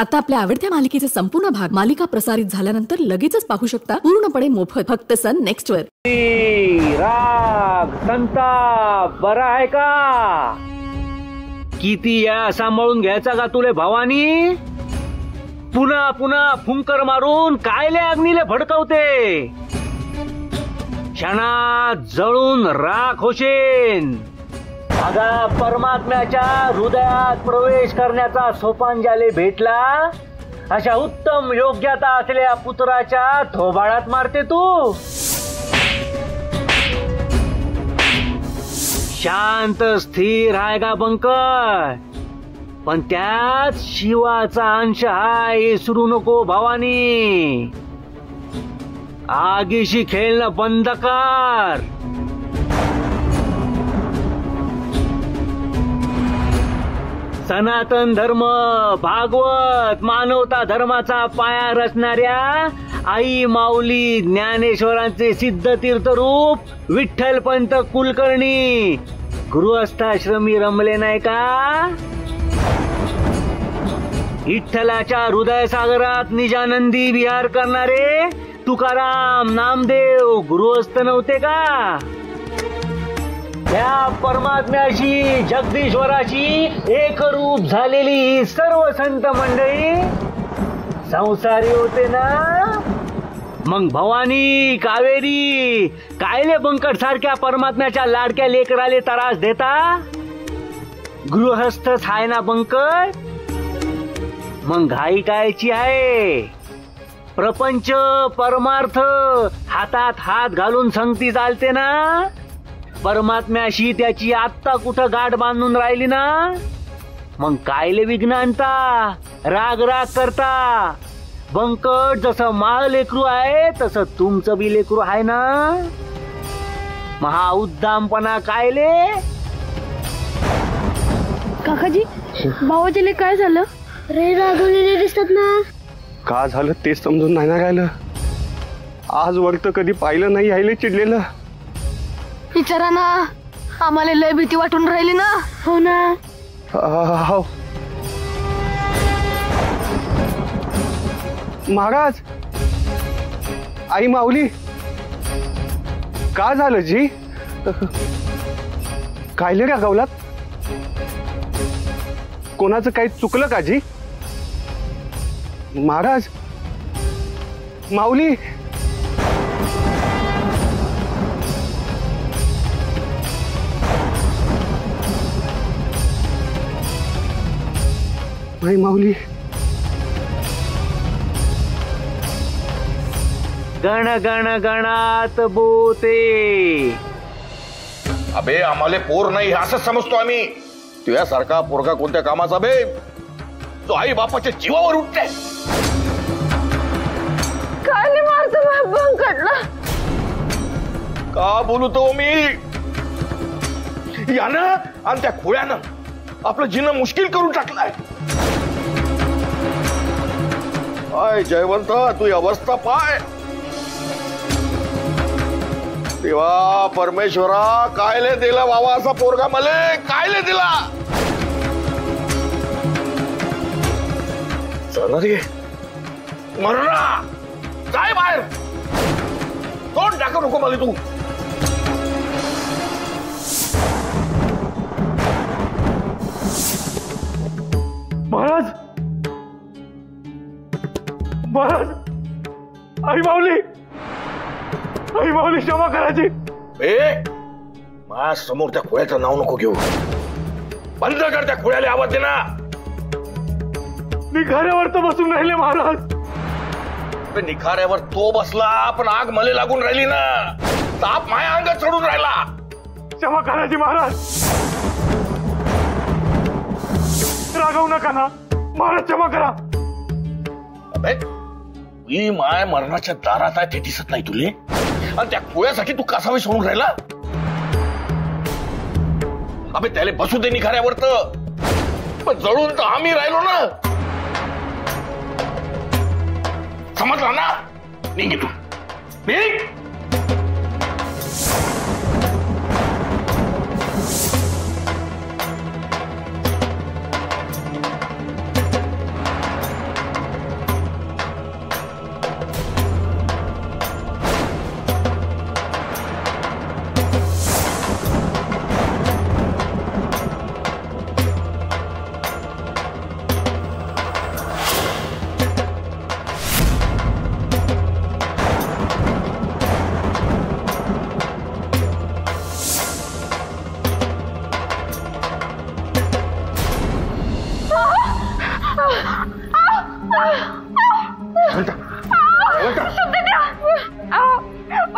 आता आपल्या आवडत्या मालिकेचा संपूर्ण भाग मालिका प्रसारित झाल्यानंतर लगेचच पाहू शकता पूर्णपणे मोफत फक्त सन नेक्स्ट वर। राग संताप बरा आहे का किती या सांभाळून घ्यायचा का तुले भावानी पुन्हा पुन्हा फुंकर मारून कायले अग्नीले भडकवते क्षणा जळून राख होशील। अगा परमात्म्याच्या हृदयात प्रवेश करण्याचा सोपान ज्याला भेटला अशा उत्तम योग्यता असलेल्या पुत्राच्या थोबाडात मारते तू। शांत स्थिर आहे का बंकर पण त्यात शिवाचा अंश आहे विसरू नको भावानी। आगीशी खेळणं बंद कर। सनातन धर्म भागवत मानवता धर्माचा पाया रचणाऱ्या आई माऊली ज्ञानेश्वरांचे सिद्ध तीर्थरूप विठ्ठलपंत कुलकर्णी गृहस्थाश्रमी रमले नाही का। विठ्ठलाच्या हृदयसागरात निजानंदी विहार करणारे तुकाराम नामदेव गृहस्थ नव्हते का। या परमात्म्याशी जगदीश्वराशी एकरूप झालेली सर्व संत मंडळी संसारी होते ना। मग भवानी कावेरी कायले बंकर सारख्या परमात्म्याच्या लाडक्या लेकराले त्रास देता गृहस्थ आहे ना बंकर। मग घाई कायची आहे प्रपंच परमार्थ हातात हात घालून संगती चालते ना। परमात्म्याशी त्याची आत्ता कुठं गाठ बांधून राहिली ना मग कायले विघ्न आणता राग राग करता। बंकट जसं माळ लेकरू आहे तसं तुमचं बी लेकरू आहे ना महा उद्दामपणा कायले। काकाजी भावाजीले काय झालं रे रागवलेले दिसतात ना। का झालं तेच समजून नाही ना राहिलं। आज वर्त कधी पाहिलं नाही यायला चिडलेलं विचारा ना आम्हाला लय भीती वाटून राहिली ना। हो ना हो महाराज आई माऊली का झालं जी कायले रागावलात कोणाचं काही चुकलं का जी। महाराज माऊली आई माऊली गण गण गणात बोते। अबे आम्हाला पोर नाही असं समजतो आम्ही। तुझ्यासारखा पोरगा कोणत्या कामाचा बे तो आई बापाच्या जीवावर उठते। काय मारतो बंकटला का बोलू तो मी यानं आणि त्या खोळ्यानं आपलं जीवन मुश्किल करून टाकलाय। आय जयवंत तू अवस्था पाय देवा परमेश्वरा कायले दिला बाबा असा पोरगा मले कायले दिला। चला रे मरणा काय बाहेर तोंड टाकू नको मला तू। महाराज महाराज आई माऊली क्षमा करायची। ए मा समोर त्या खोळ्याचं नाव नको घेऊ बंद कर त्या खोळ्याला आवाज दे ना। निखाऱ्यावर तो बसून राहिले महाराज। निखाऱ्यावर तो बसला पण आग मले लागून राहिली ना ताप माया अंगात चढून राहिला। क्षमा करायची महाराज रागावू नका ना महाराज क्षमा करा। अबे ही माय मरणाच्या दारात आहे ते दिसत नाही तुले आणि त्या खोळ्यासाठी तू कासावी सोडून राहिला। अबे त्याला बसू दे निखाऱ्यावर तर पण जळून तर आम्ही राहिलो ना समजला ना। निघ तू निघ। आओ,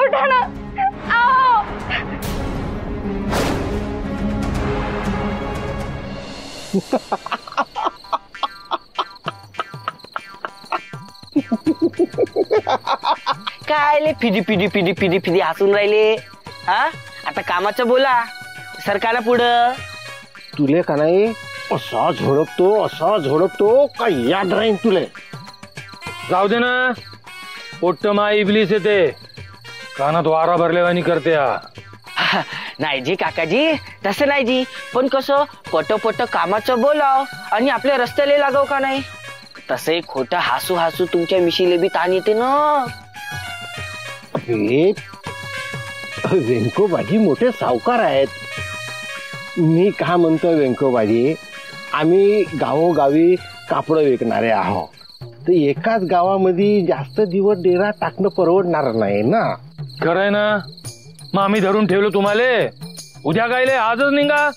उठाना, आओ। काय फिदी फिदी फिदी फिदी फिदी हसून राहिले? हा आता कामाचं बोला, सरकारला पुढं तुले का नाही असा झोडपतो असा झोडपतो काय याद राहीन तुले? जाऊ दे ना, पोट्टमा इबलीस येते कानात वारा भरल्यावानी करते नाही जी काकाजी, तसं नाही जी, पण कसं पटोपट कामाचं बोलाव आणि आपल्या रस्त्याला लागव का नाही? तसे खोटं हसू हसू तुमच्या मिशीले बी ताण येते ना। अरे वेंकोबाजी मोठे सावकार आहेत। मी का म्हणतो वेंकोबाजी, आम्ही गावोगावी कापड विकणारे आहोत, तर एकाच गावामध्ये जास्त दिवस डेरा टाकणं परवडणार नाही ना। खरं आहे ना, मग आम्ही धरून ठेवलो तुम्हाला, उद्या गायले आजच निघा।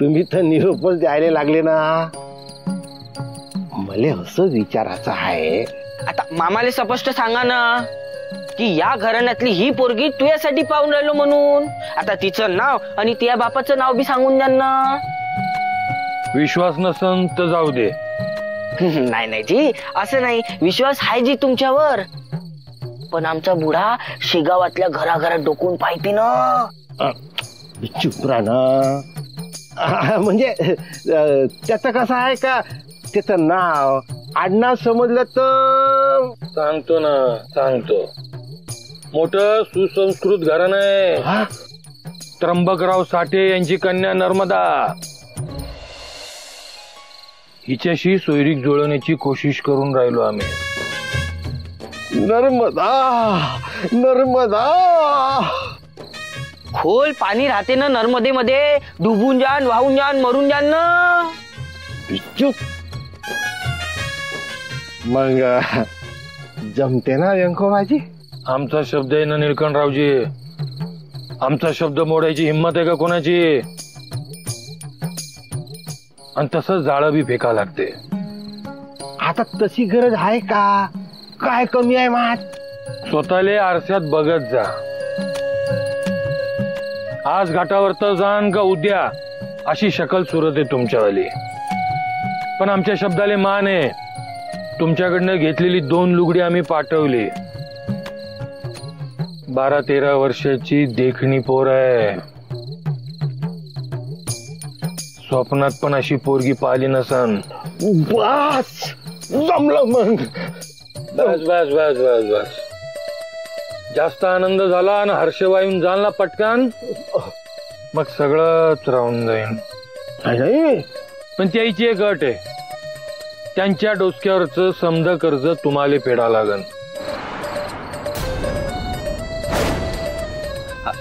तुम्ही तर निरोपच द्यायला लागले ना। मला असं विचारायचं आहे, आता मामाला स्पष्ट सांगा ना कि या घराण्यातली ही पोरगी तुझ्यासाठी पाहून राहिलो म्हणून, आता तिचं नाव आणि त्या बापाचं नाव बी सांगून द्या ना। विश्वास नसन तर जाऊ दे। नाही नाही जी, असं नाही, विश्वास आहे जी तुमच्यावर, पण आमचा बुढा शेगावातल्या घराघरात डोकून पाहिती ना। चुपरा ना, म्हणजे त्याचं कसं आहे का, त्याचं नाव आडनाव समजलं तर सांगतो ना, सांगतो, मोठं सुसंस्कृत घराणं आहे, त्र्यंबकराव साठे यांची कन्या नर्मदा, हिच्याशी सोयरीक जुळवण्याची कोशिश करून राहिलो आम्ही। नर्मदा नर्मदा, खोल पाणी राहते ना नर्मदेमध्ये, डुबून जान, वाहून जान, मरून जान ना। बिच्चू, मग जमते ना व्यंकोबाजी? आमचा शब्द आहे ना नीलकंठरावजी, आमचा शब्द मोडायची हिम्मत आहे का कोणाची? आणि तसं जाळं बी फेका लागते। आता तशी गरज आहे का? काय कमी आहे मात? स्वतःले आरशात बघत जा, आज घाटावर तर जाण का उद्या अशी शकल सुरत आहे तुमच्यावाली, पण आमच्या शब्दाले मान आहे। तुमच्याकडनं घेतलेली 2 लुगडी आम्ही पाठवली, 12-13 वर्षाची देखणी पोर आहे, स्वप्नात पण अशी पोरगी पाहिली नसन। बस जमलं मग, बस बस बस बस बस, जास्त आनंद झाला आणि हर्षवायून जाणला पटकन, मग सगळंच राहून जाईन। पण त्याची एक अट आहे, त्यांच्या डोसक्यावरचं समद कर्ज तुम्हाला फेडा लागन।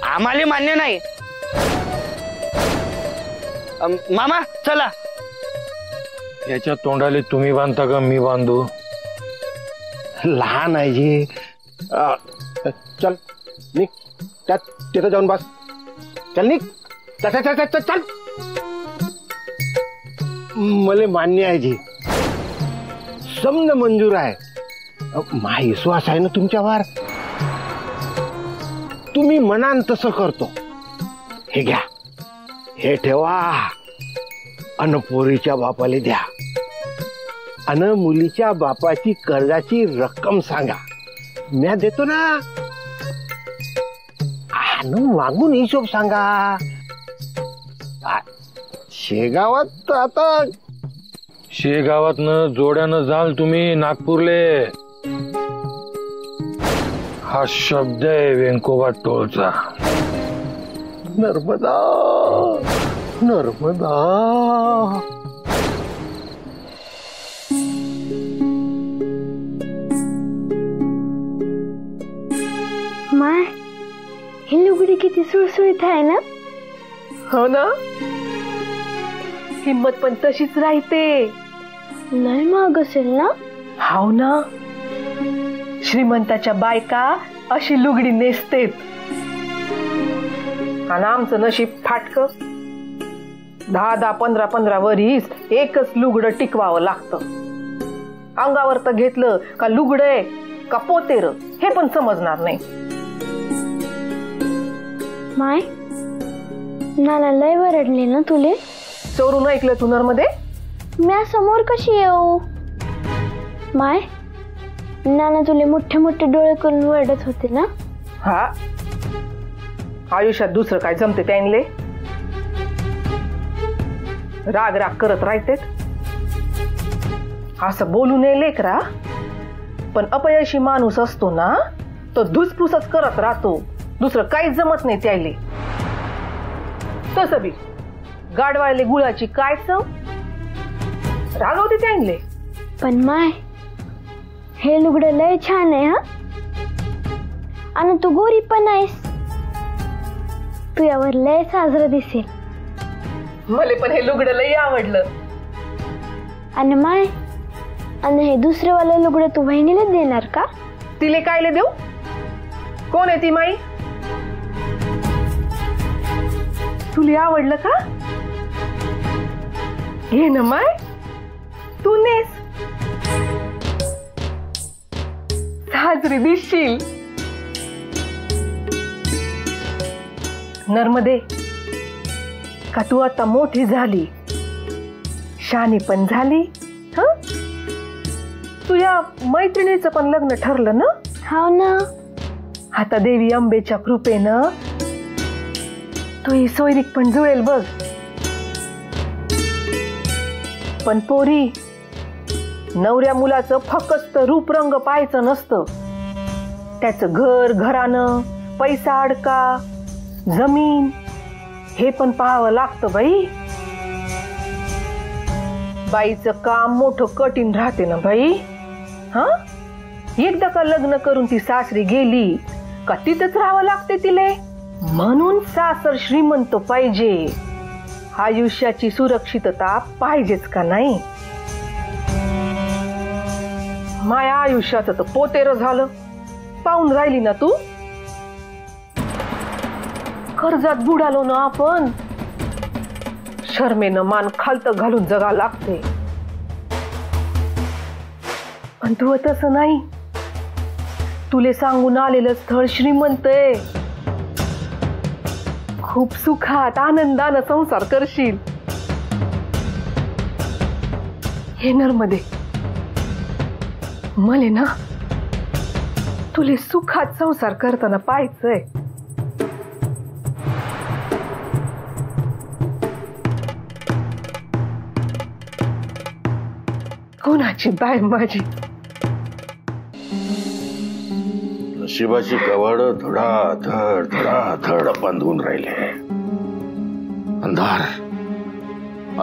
आम्हाला मान्य नाही। मामा चला, याच्या तोंडाले तुम्ही बांधता का मी बांधू? लहान आहे जी, चल निघ, त्यात तिथं जाऊन बस, चल निघ, चल चल चल चल चल। मला मान्य आहे जी, समज मंजूर आहे, माझा विश्वास आहे ना तुमच्यावर, तुम्ही मनान तसं करतो। हे घ्या, हे ठेवा, अन पोरीच्या बापाला द्या, अन मुलीच्या बापाची कर्जाची रक्कम सांगा, मी देतो ना, अन मागून हिशोब सांगा। शेगावात आता शेगावातनं जोड्यानं जाल तुम्ही नागपूरले, हा शब्द आहे वेंकोबा टोलचा। नर्मदा नर्मदा, माय हे लुगडी किती सुळसुळीत आहे ना? हो ना, हिम्मत पण तशीच राहते। नाही माग असेल ना? हाव ना, श्रीमंताच्या बायका अशी लुगडी नेसतेत, आणि आमचं नशीब फाटकं, 10-10, 15-15 वरीस एकच लुगडं टिकवावं लागतं। अंगावर तर घेतलं का लुगडे का पोतेर हे पण समजणार नाही. माय नाना लय वरडले ना तुले. चोरून ऐकलं तुनर मध्ये म्या समोर कशी येऊ. माय नाना तुले मोठे मोठे डोळे करून वरडत होते ना. हा आयुष्यात दुसरं काय जमते त्यांले. राग राग करत राहतेत. असं बोलू नये लेकरा. पण अपयशी माणूस असतो ना तो धुसफुसच करत राहतो. दुसरं काहीच जमत नाही त्याले. तसं बी गाडवायले गुळाची काय चव. रागवते त्यांले. पण माय हे लुगडं लय छान आहे. हा आणि तू गोरी पण आहेस. तू यावर लय साजरं दिसेल. मले पण हे लुगडं लय आवडलं. आणि माय आणि हे दुसरे वाले लुगडं तू बहिणीला देणार का. तिले कायले देऊ. कोण आहे ती माई. तुला आवडलं का. हे ना माय तू नेस. साजरी दिसशील. नर्मदे का तू आता मोठी झाली. शानी पण झाली. हा तुझ्या मैत्रिणीचं पण लग्न ठरलं ना. हाव ना. आता देवी अंबेच्या कृपेनं तू ही सोयरीक पण जुळेल बघ. पण पोरी नवऱ्या मुलाचं फक्त रूपरंग पाहायचं नसतं. त्याचं घर घरानं पैसा अडका जमीन हे पण पाहावं लागतं बाई. बाईचं काम मोठं कठीण राहते ना बाई. हा एकदा का लग्न करून ती सासरी गेली का तिथंच राहावं लागते तिले. म्हणून सासर श्रीमंत पाहिजे. आयुष्याची सुरक्षितता पाहिजेच का नाही. माया आयुष्याचं तर पोतेर झालं. पाहून राहिली ना तू. कर्जात बुडालो ना आपण. शर्मेनं मान खालत घालून जगा लागते. पण तू तसं नाही. तुले सांगून आलेलं स्थळ श्रीमंत आहे. खूप सुखात आनंदानं संसार करशील. हे नर्मदे मले ना तुले सुखात संसार करताना पाहायचंय. कोणाची बाय माझी. नशिबाची कवड धडाधड धडाधड बांधून राहिले. अंधार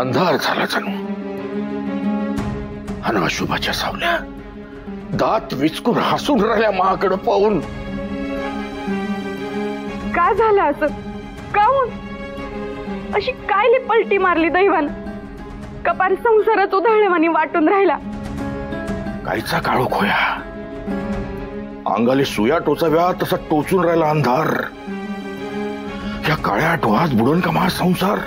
अंधार झाला जणू. आणि शुभाच्या सावल्या दात विचकून हसून राहिल्या माकडं पाहून. का झालं असं. काऊन अशी कायले पलटी मारली दैवान. कपार संसारात उधळेवानी वाटून राहिला. काहीचा काळो खोया अंगाली सुया टोचाव्या तसा टोचून राहिला अंधार. या काळ्या टोहात बुडून का माझा संसार.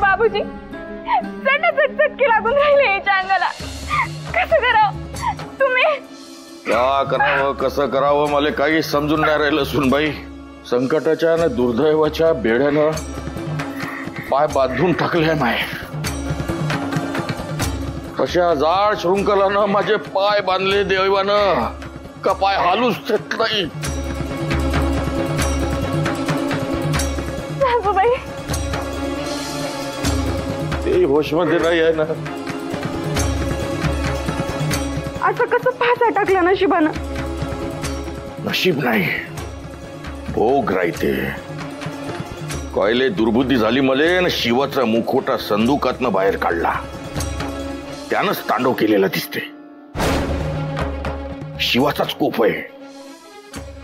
बाबूजी चटकी लागून राहिले याच्या अंगाला. कसं करावं तुम्ही. का करावं कसं करावं मला काही समजून नाही राहिलं सुनबाई. संकटाच्या आणि दुर्दैवाच्या बेड्यानं पाय बांधून टाकले माय. कशा जाड शृंखलानं माझे पाय बांधले देवानं का पाय हालूच देत नाही. सासूबाई ते होश मध्ये नाही आहे ना. असं कसं फासा टाकला नशिबानं. नशीब नाही भोग राहते. कायले दुर्बुद्धी झाली मले ना. शिवाचा मुखोटा संदुकातनं बाहेर काढला. त्यानंच तांडव केलेला दिसते. शिवाचाच कोप आहे.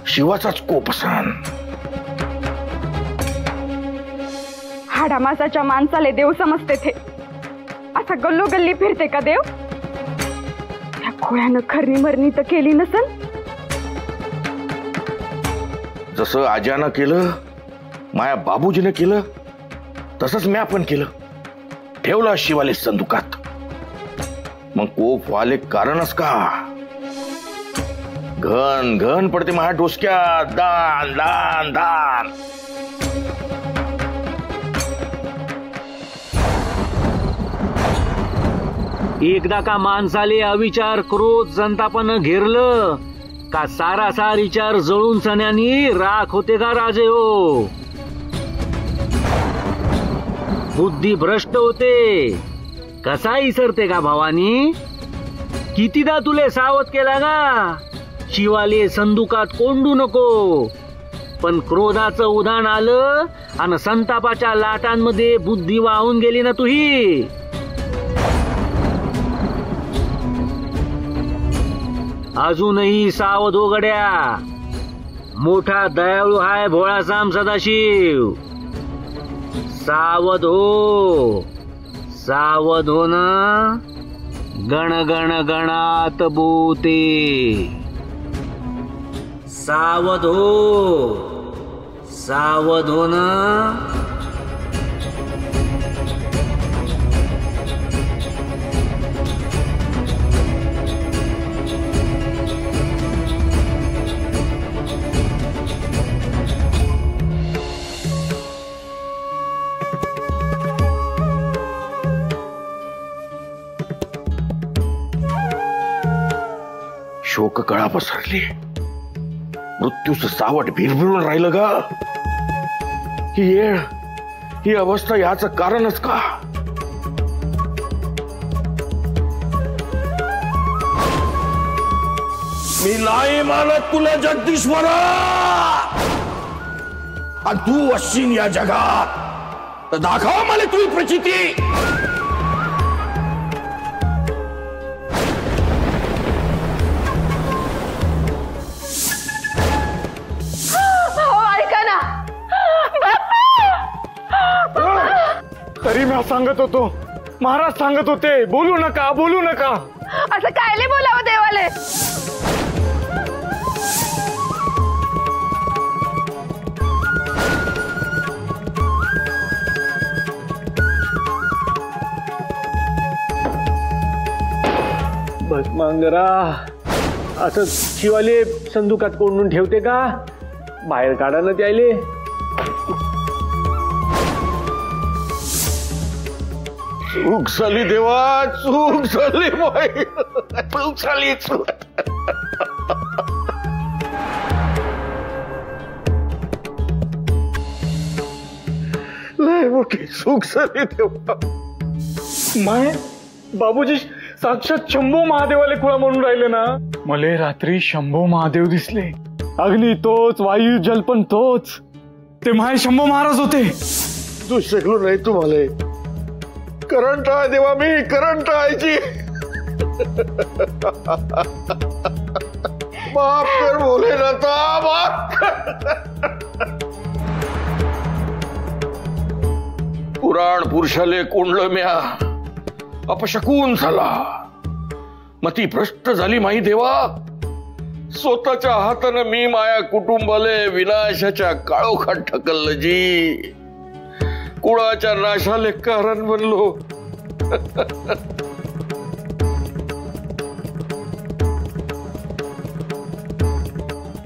शिवाचाच कोप असन. हाडामासाच्या माणसाले देव समजते थे. असा गल्लोगल्ली फिरते का देव. त्या खोळ्यानं खरणी मरणी तर केली नसल. जसं आज्यानं केलं माया बाबूजीने केलं तसंच म्या पण केलं. ठेवला शिवाले संदुकात. मग कोप वाले कारणच का? घन घन पडते माझ्या डोसक्यात दान दान दान. एकदा का माणसाले अविचार क्रोध संतापन घेरलं का सारा सार विचार जळून सण्यानी राख होते का राजे हो? बुद्धी भ्रष्ट होते, कसा इसरते का भावानी? कितीदा तुले सावध केला ना, शिवाले संदुकात कोंडू नको. पण क्रोधाचं उधाण आलं आणि संतापाच्या लाटांमध्ये बुद्धी वाहून गेली ना तुही. अजूनही सावध हो गड्या, मोठा दयाळू हाय भोळासाम सदाशिव. सावध हो ना. गण गण गणात बोते. सावध हो ना. शोक कळा पसरली, मृत्यूचं सावट भिरभिरून राहिलं ग. ही येळ, ही अवस्था याचं कारणच का? मी नाही मानत तुला जगदीश्वरा, आणि तू असशील या जगात तर दाखव मला तुझी प्रचिती. सांगत होतो, महाराज सांगत होते, बोलू नका बोलू नका. असं कायले बोलावं देवाले? भस्मांगरा, असं शिवाले संदुकात कोंडून ठेवते का? बाहेर काढा ना त्याले. चूक झाली देवा, चूक झाली बाई, चूक झाली. लय मोठी चूक झाली देवा. माय बाबूजी साक्षात शंभू महादेवाले खुळा म्हणून राहिले ना. मले रात्री शंभू महादेव दिसले. अग्नी तोच, वायू जल पण तोच. ते माय शंभू महाराज होते. तू शकलो नाही तुम्हाला. करंट आहे देवा, मी करंट आहे जी. माफ कर भोलेनाथा, माफ कर. पुराण पुरुषाले कोंडलं म्या, अपशकून झाला. मती भ्रष्ट झाली माई देवा. स्वतःच्या हातानं मी माया कुटुंबाले विनाशाच्या काळोखात ढकललं जी. कुळाच्या नाशाले कारण बनलो.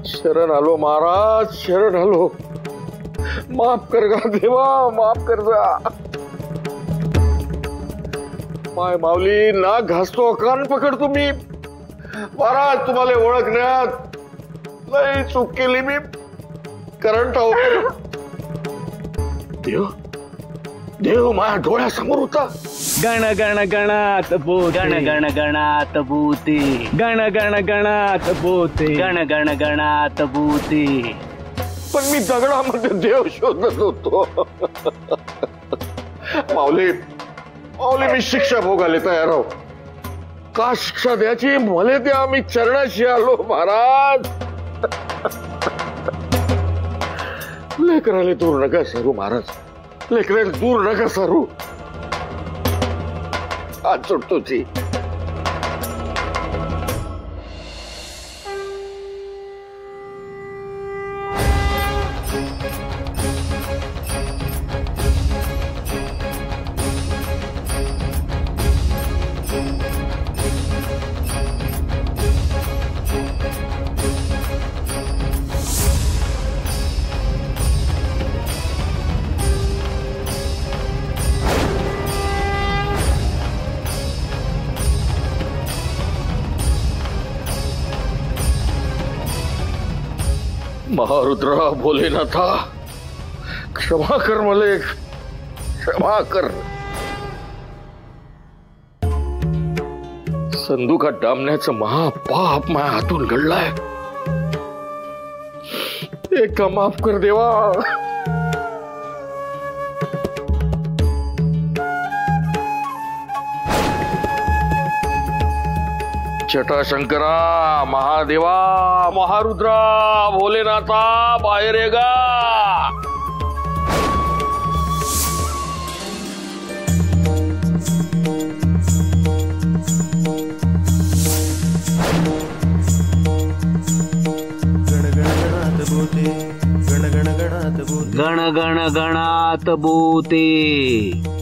शरण आलो महाराज, शरण आलो. माफ कर गा देवा, माफ कर जा. माय माऊली ना घासतो कान पकड तुम्ही. महाराज तुम्हाला ओळखण्यात लई चूक केली मी. करंट आहो. देव देव माझ्या डोळ्यासमोर होता. गण गण गणात बोते. गण गण गणात बोते. गण गण गणात बोते. गण गण गणात बोते. पण मी दगडामध्ये देव शोधत होतो. माऊली माऊली मी शिक्षा भोगायला तयार आहो. का शिक्षा द्यायची मला द्या, मी चरणाशी आलो महाराज. लेकराला दूर नका सरू महाराज, लेकराला दूर नका सरू. आज सुटतो जी. महारुद्रा बोले न था, क्षमा कर मलेक, क्षमा कर। संदूकात डांबण्याचं महापाप माझ्या हातून घडलाय, एकदा माफ कर देवा। छठा शंकरा, महादेवा, महारुद्रा, भोलेनाथा, बाहेर ये गा। गण गण गणात बोते,